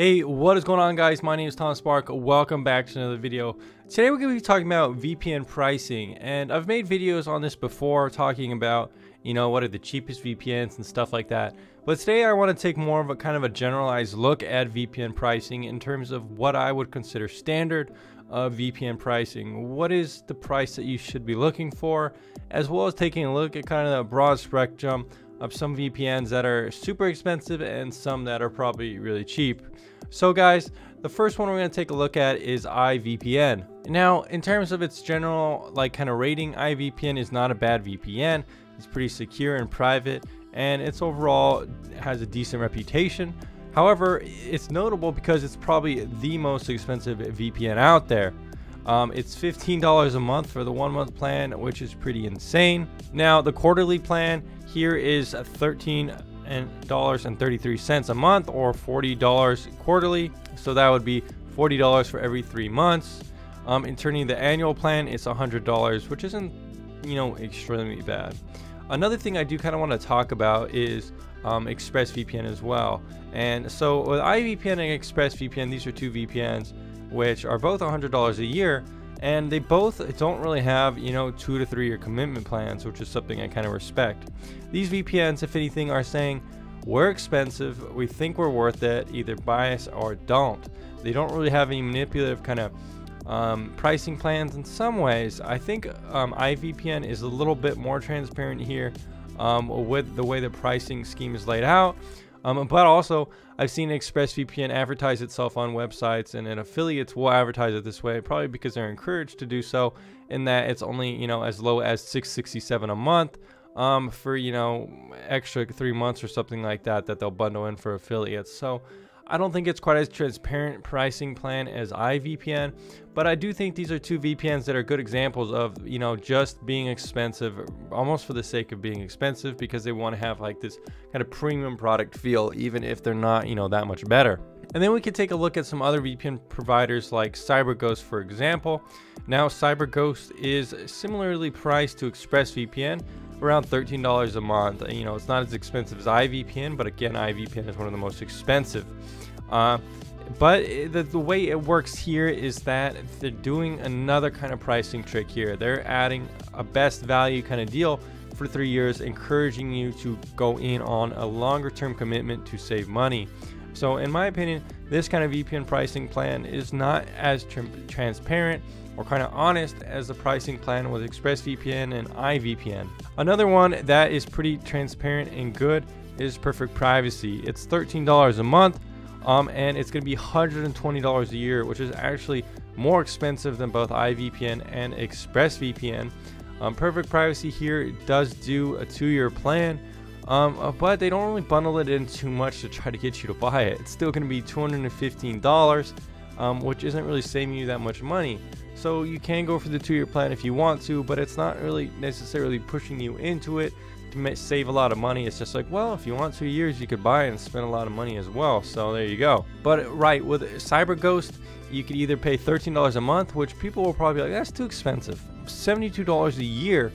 Hey, what is going on, guys? My name is Tom Spark. Welcome back to another video. Today we're going to be talking about VPN pricing, and I've made videos on this before talking about, you know, what are the cheapest VPNs and stuff like that. But today I want to take more of a kind of a generalized look at VPN pricing in terms of what I would consider standard VPN pricing. What is the price that you should be looking for, as well as taking a look at kind of a broad spectrum of some VPNs that are super expensive and some that are probably really cheap. So guys, the first one we're going to take a look at is iVPN. Now, in terms of its general like kind of rating, iVPN is not a bad VPN. It's pretty secure and private, and it's overall has a decent reputation. However, it's notable because it's probably the most expensive VPN out there. It's $15 a month for the 1 month plan, which is pretty insane. Now, the quarterly plan here is $13.33 a month, or $40 quarterly. So that would be $40 for every 3 months. In turning the annual plan, it's $100, which isn't, you know, extremely bad. Another thing I do kind of want to talk about is ExpressVPN as well. And so with iVPN and ExpressVPN, these are two VPNs which are both $100 a year, and they both don't really have, you know, 2 to 3 year commitment plans, which is something I kind of respect. These VPNs, if anything, are saying we're expensive, we think we're worth it, either buy us or don't. They don't really have any manipulative kind of pricing plans. In some ways, I think iVPN is a little bit more transparent here with the way the pricing scheme is laid out. But also, I've seen ExpressVPN advertise itself on websites, and affiliates will advertise it this way, probably because they're encouraged to do so, in that it's only, you know, as low as $6.67 a month for, you know, extra 3 months or something like that that they'll bundle in for affiliates. So I don't think it's quite as transparent pricing plan as iVPN, but I do think these are two VPNs that are good examples of, you know, just being expensive almost for the sake of being expensive, because they want to have like this kind of premium product feel, even if they're not, you know, that much better. And then we could take a look at some other VPN providers like CyberGhost, for example. Now, CyberGhost is similarly priced to ExpressVPN, around $13 a month. You know, it's not as expensive as iVPN, but again, iVPN is one of the most expensive. But the way it works here is that they're doing another kind of pricing trick here. They're adding a best value kind of deal for 3 years, encouraging you to go in on a longer term commitment to save money. So in my opinion, this kind of VPN pricing plan is not as transparent or kind of honest as the pricing plan with ExpressVPN and iVPN. Another one that is pretty transparent and good is Perfect Privacy. It's $13 a month, and it's going to be $120 a year, which is actually more expensive than both iVPN and ExpressVPN. Perfect Privacy here does do a 2 year plan, but they don't really bundle it in too much to try to get you to buy it. It's still going to be $215, which isn't really saving you that much money. So you can go for the 2 year plan if you want to, but it's not really necessarily pushing you into it to save a lot of money. It's just like, well, if you want 2 years, you could buy and spend a lot of money as well. So there you go. But right, with CyberGhost, you could either pay $13 a month, which people will probably be like, that's too expensive. $72 a year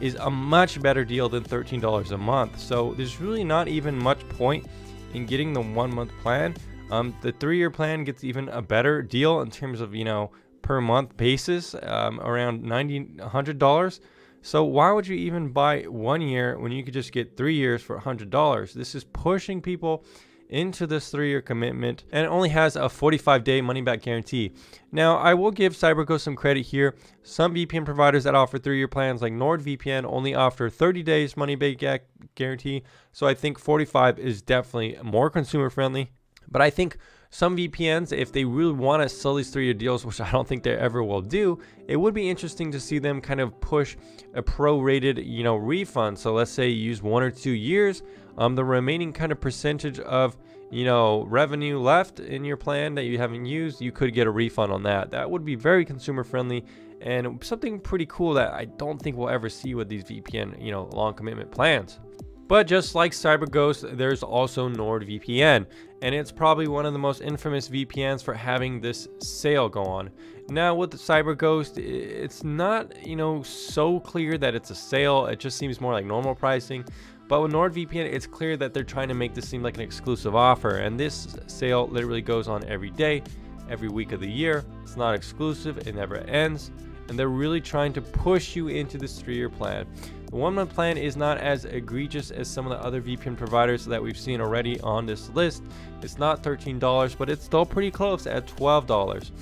is a much better deal than $13 a month. So there's really not even much point in getting the 1 month plan. The 3 year plan gets even a better deal in terms of, you know, per month basis, around $90, $100. So why would you even buy 1 year when you could just get 3 years for $100? This is pushing people into this 3 year commitment, and it only has a 45-day money back guarantee. Now, I will give CyberGhost some credit here. Some VPN providers that offer 3 year plans like NordVPN only offer 30 days money back guarantee. So I think 45 is definitely more consumer friendly, but I think some VPNs, if they really want to sell these 3 year deals, which I don't think they ever will do, it would be interesting to see them kind of push a prorated, you know, refund. So let's say you use 1 or 2 years, the remaining kind of percentage of, you know, revenue left in your plan that you haven't used, you could get a refund on that. That would be very consumer friendly and something pretty cool that I don't think we'll ever see with these VPN, you know, long commitment plans. But just like CyberGhost, there's also NordVPN, and it's probably one of the most infamous VPNs for having this sale go on. Now with CyberGhost, it's not, you know, so clear that it's a sale. It just seems more like normal pricing. But with NordVPN, it's clear that they're trying to make this seem like an exclusive offer, and this sale literally goes on every day, every week of the year. It's not exclusive, it never ends, and they're really trying to push you into this 3-year plan. The 1-month plan is not as egregious as some of the other VPN providers that we've seen already on this list. It's not $13, but it's still pretty close at $12.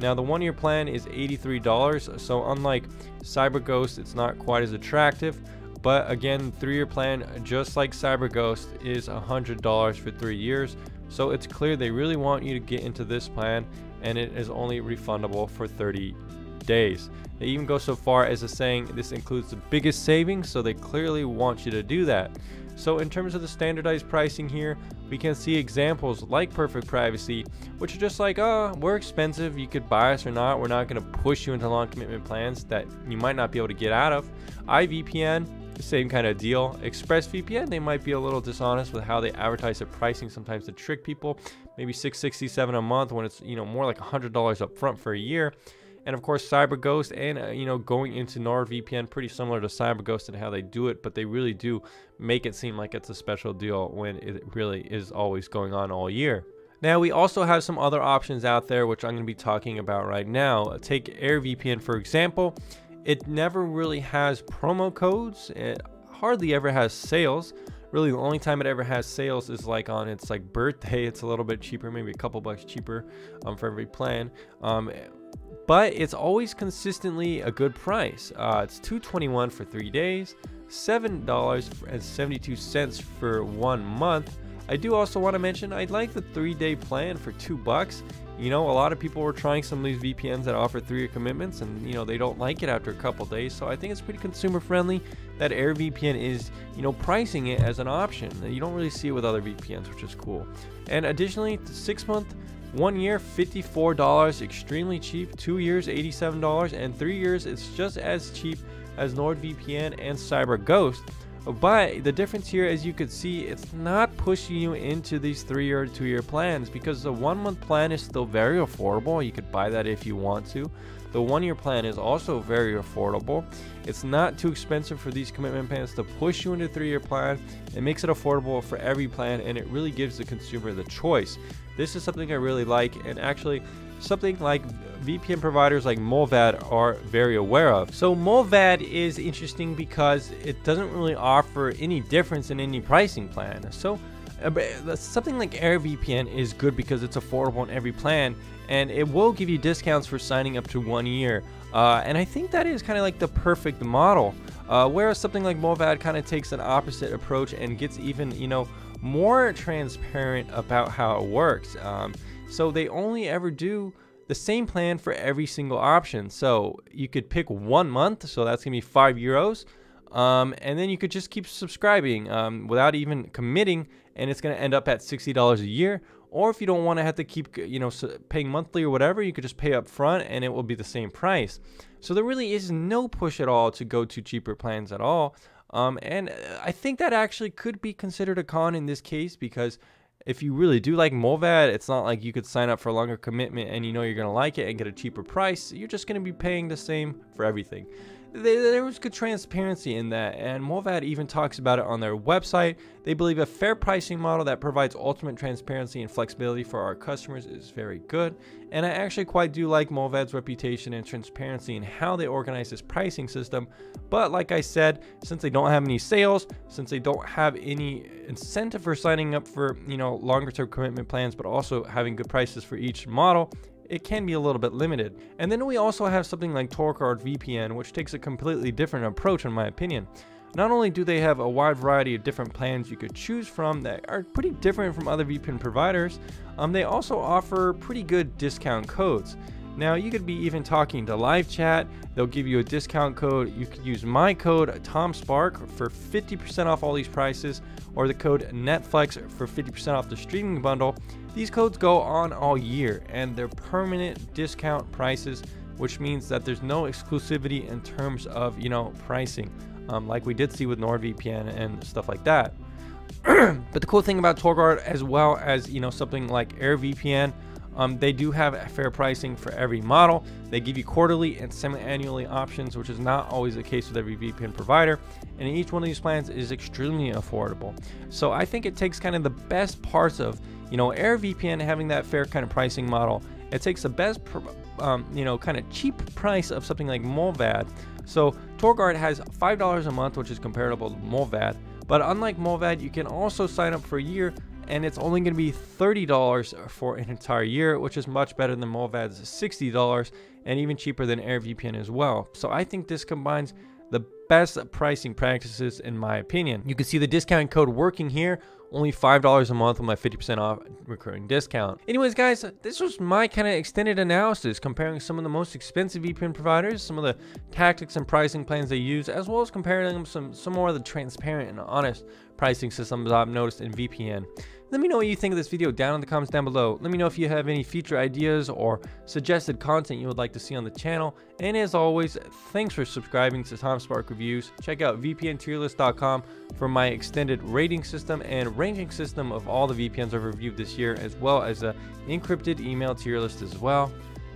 Now the 1-year plan is $83, so unlike CyberGhost, it's not quite as attractive. But again, 3-year plan, just like CyberGhost, is $100 for 3 years. So it's clear they really want you to get into this plan, and it is only refundable for 30 days. They even go so far as to saying this includes the biggest savings, so they clearly want you to do that. So in terms of the standardized pricing here, we can see examples like Perfect Privacy, which are just like, oh, we're expensive, you could buy us or not, we're not going to push you into long commitment plans that you might not be able to get out of. iVPN, same kind of deal. ExpressVPN, they might be a little dishonest with how they advertise their pricing sometimes to trick people, maybe $667 a month when it's, you know, more like $100 up front for a year. And of course CyberGhost and going into NordVPN, pretty similar to CyberGhost and how they do it, but they really do make it seem like it's a special deal when it really is always going on all year. Now we also have some other options out there which I'm going to be talking about right now. Take AirVPN for example. It never really has promo codes, it hardly ever has sales. Really the only time it ever has sales is like on its like birthday. It's a little bit cheaper, maybe a couple bucks cheaper for every plan. But it's always consistently a good price. It's $221 for 3 days, $7.72 for 1 month. I do also want to mention I like the 3-day plan for $2. You know, a lot of people were trying some of these VPNs that offer 3-year commitments, and they don't like it after a couple days. So I think it's pretty consumer friendly that AirVPN is pricing it as an option. You don't really see it with other VPNs, which is cool. And additionally, the 6-month, 1 year, $54, extremely cheap. 2 years, $87, and 3 years, it's just as cheap as NordVPN and CyberGhost. But the difference here, as you could see, it's not pushing you into these 3-year or 2-year plans, because the 1-month plan is still very affordable. You could buy that if you want to. The 1-year plan is also very affordable. It's not too expensive for these commitment plans to push you into a 3-year plan. It makes it affordable for every plan, and it really gives the consumer the choice. This is something I really like, and actually something like VPN providers like Mullvad are very aware of. So Mullvad is interesting because it doesn't really offer any difference in any pricing plan. So something like AirVPN is good because it's affordable on every plan, and it will give you discounts for signing up to 1 year. And I think that is kind of like the perfect model, whereas something like Mullvad kind of takes an opposite approach and gets even, more transparent about how it works. So they only ever do the same plan for every single option. So you could pick 1 month, so that's gonna be €5, and then you could just keep subscribing without even committing, and it's gonna end up at $60 a year. Or if you don't want to have to keep paying monthly or whatever, you could just pay up front and it will be the same price. So there really is no push at all to go to cheaper plans at all. And I think that actually could be considered a con in this case, because if you really do like Mullvad, it's not like you could sign up for a longer commitment and you're going to like it and get a cheaper price. You're just going to be paying the same for everything. There was good transparency in that, and Mullvad even talks about it on their website. They believe a fair pricing model that provides ultimate transparency and flexibility for our customers is very good. And I actually quite do like Mullvad's reputation and transparency in how they organize this pricing system. But like I said, since they don't have any sales, since they don't have any incentive for signing up for longer term commitment plans, but also having good prices for each model, it can be a little bit limited. And then we also have something like TorGuard VPN, which takes a completely different approach in my opinion. Not only do they have a wide variety of different plans you could choose from that are pretty different from other VPN providers, they also offer pretty good discount codes. Now you could be even talking to live chat, they'll give you a discount code. You could use my code Tom Spark for 50% off all these prices, or the code Netflix for 50% off the streaming bundle. These codes go on all year, and they're permanent discount prices, which means that there's no exclusivity in terms of pricing, like we did see with NordVPN and stuff like that. But the cool thing about TorGuard, as well as something like AirVPN, They do have fair pricing for every model. They give you quarterly and semi-annually options, which is not always the case with every VPN provider. And each one of these plans is extremely affordable. So I think it takes kind of the best parts of, you know, AirVPN having that fair kind of pricing model. It takes the best, you know, kind of cheap price of something like Mullvad. So TorGuard has $5 a month, which is comparable to Mullvad. But unlike Mullvad, you can also sign up for a year, and it's only going to be $30 for an entire year, which is much better than Mullvad's $60 and even cheaper than AirVPN as well. So I think this combines the best pricing practices in my opinion. You can see the discount code working here, only $5 a month with my 50% off recurring discount. Anyways guys, this was my kind of extended analysis comparing some of the most expensive VPN providers, some of the tactics and pricing plans they use, as well as comparing them some more of the transparent and honest pricing systems I've noticed in VPN. Let me know what you think of this video down in the comments down below. Let me know if you have any future ideas or suggested content you would like to see on the channel. And as always, thanks for subscribing to Tom Spark Reviews. Check out VPNTierList.com for my extended rating system and ranking system of all the VPNs I've reviewed this year, as well as an encrypted email tier list as well.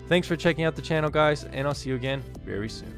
Thanks for checking out the channel, guys, and I'll see you again very soon.